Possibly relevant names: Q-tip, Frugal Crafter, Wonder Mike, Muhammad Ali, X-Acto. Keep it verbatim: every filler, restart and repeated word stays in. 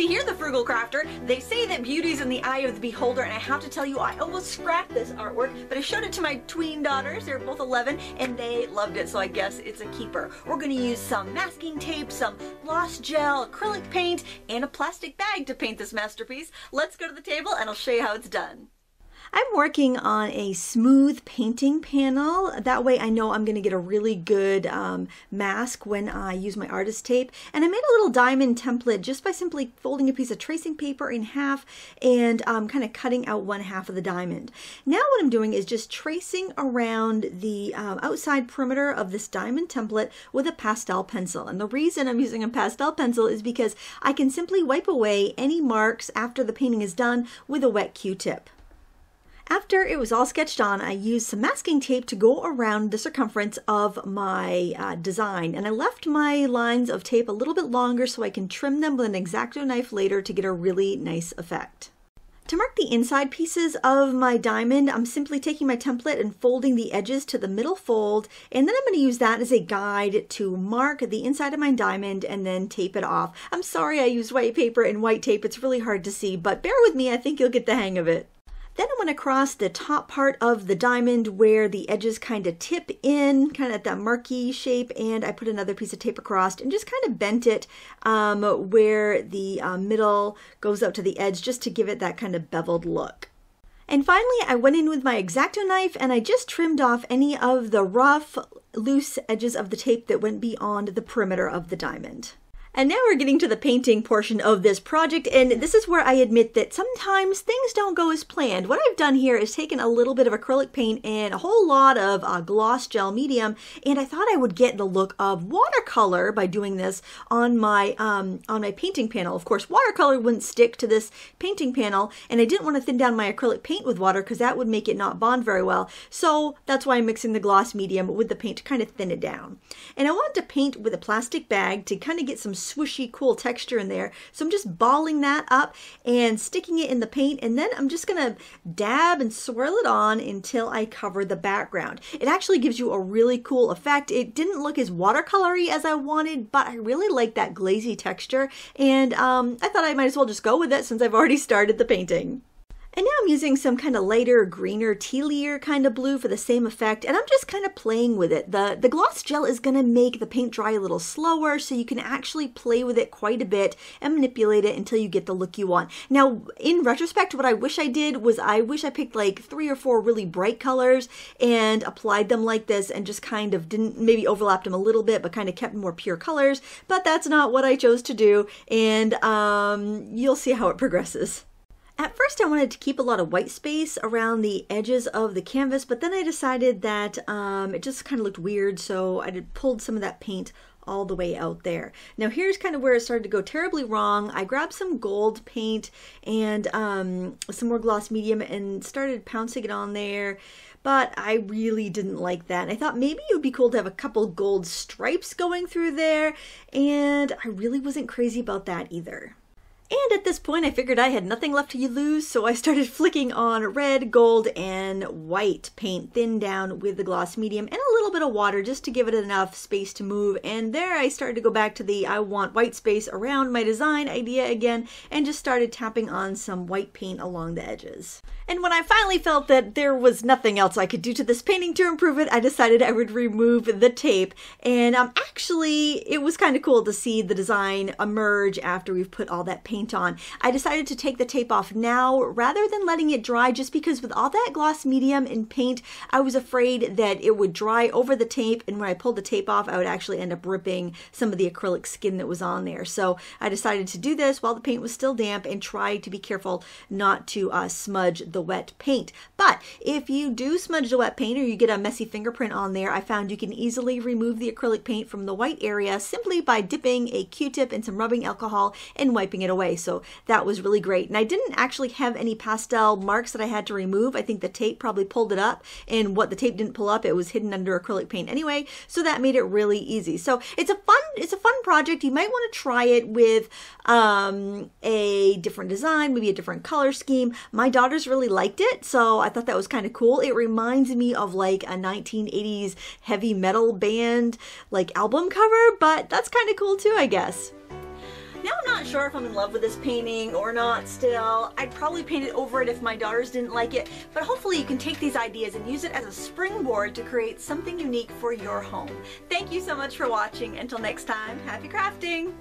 see here the Frugal Crafter. They say that beauty's in the eye of the beholder, and I have to tell you, I almost scrapped this artwork, but I showed it to my tween daughters. They're both eleven, and they loved it, so I guess it's a keeper. We're going to use some masking tape, some gloss gel, acrylic paint, and a plastic bag to paint this masterpiece. Let's go to the table, and I'll show you how it's done. I'm working on a smooth painting panel. That way I know I'm going to get a really good um, mask when I use my artist tape. And I made a little diamond template just by simply folding a piece of tracing paper in half and um, kind of cutting out one half of the diamond. Now what I'm doing is just tracing around the um, outside perimeter of this diamond template with a pastel pencil. And the reason I'm using a pastel pencil is because I can simply wipe away any marks after the painting is done with a wet Q-tip. After it was all sketched on, I used some masking tape to go around the circumference of my uh, design, and I left my lines of tape a little bit longer so I can trim them with an X-Acto knife later to get a really nice effect. To mark the inside pieces of my diamond, I'm simply taking my template and folding the edges to the middle fold, and then I'm going to use that as a guide to mark the inside of my diamond and then tape it off. I'm sorry I used white paper and white tape, it's really hard to see, but bear with me, I think you'll get the hang of it. Then I went across the top part of the diamond where the edges kind of tip in, kind of at that murky shape, and I put another piece of tape across and just kind of bent it um, where the uh, middle goes up to the edge just to give it that kind of beveled look. And finally, I went in with my X-Acto knife and I just trimmed off any of the rough, loose edges of the tape that went beyond the perimeter of the diamond. And now we're getting to the painting portion of this project, and this is where I admit that sometimes things don't go as planned. What I've done here is taken a little bit of acrylic paint and a whole lot of uh, gloss gel medium, and I thought I would get the look of watercolor by doing this on my um, on my painting panel. Of course, watercolor wouldn't stick to this painting panel, and I didn't want to thin down my acrylic paint with water because that would make it not bond very well. So that's why I'm mixing the gloss medium with the paint to kind of thin it down. And I wanted to paint with a plastic bag to kind of get some swishy cool texture in there, so I'm just balling that up and sticking it in the paint, and then I'm just gonna dab and swirl it on until I cover the background. It actually gives you a really cool effect. It didn't look as watercolory as I wanted, but I really like that glazy texture, and um, I thought I might as well just go with it since I've already started the painting. And now I'm using some kind of lighter, greener, tealier kind of blue for the same effect, and I'm just kind of playing with it. The, the gloss gel is going to make the paint dry a little slower, so you can actually play with it quite a bit and manipulate it until you get the look you want. Now, in retrospect, what I wish I did was I wish I picked like three or four really bright colors and applied them like this and just kind of didn't, maybe overlapped them a little bit, but kind of kept more pure colors, but that's not what I chose to do, and um, you'll see how it progresses. At first I wanted to keep a lot of white space around the edges of the canvas, but then I decided that um, it just kind of looked weird, so I pulled some of that paint all the way out there. Now here's kind of where it started to go terribly wrong. I grabbed some gold paint and um, some more gloss medium and started pouncing it on there, but I really didn't like that. And I thought maybe it would be cool to have a couple gold stripes going through there, and I really wasn't crazy about that either. And at this point, I figured I had nothing left to lose, so I started flicking on red, gold, and white paint, thinned down with the gloss medium and a little bit of water just to give it enough space to move. And there I started to go back to the I want white space around my design idea again, and just started tapping on some white paint along the edges. And when I finally felt that there was nothing else I could do to this painting to improve it, I decided I would remove the tape. And um, actually, it was kind of cool to see the design emerge after we've put all that paint on. I decided to take the tape off now rather than letting it dry, just because with all that gloss medium and paint, I was afraid that it would dry over the tape, and when I pulled the tape off, I would actually end up ripping some of the acrylic skin that was on there. So I decided to do this while the paint was still damp and try to be careful not to uh, smudge the wet paint. But if you do smudge the wet paint or you get a messy fingerprint on there, I found you can easily remove the acrylic paint from the white area simply by dipping a Q-tip in some rubbing alcohol and wiping it away. So that was really great. And I didn't actually have any pastel marks that I had to remove. I think the tape probably pulled it up, and what the tape didn't pull up, it was hidden under acrylic paint anyway. So that made it really easy. So it's a fun, it's a fun project. You might want to try it with um, a different design, maybe a different color scheme. My daughters really liked it, so I thought that was kind of cool. It reminds me of like a nineteen eighties heavy metal band like album cover, but that's kind of cool too, I guess. Now I'm not sure if I'm in love with this painting or not still. I'd probably paint it over it if my daughters didn't like it, but hopefully you can take these ideas and use it as a springboard to create something unique for your home. Thank you so much for watching. Until next time, happy crafting!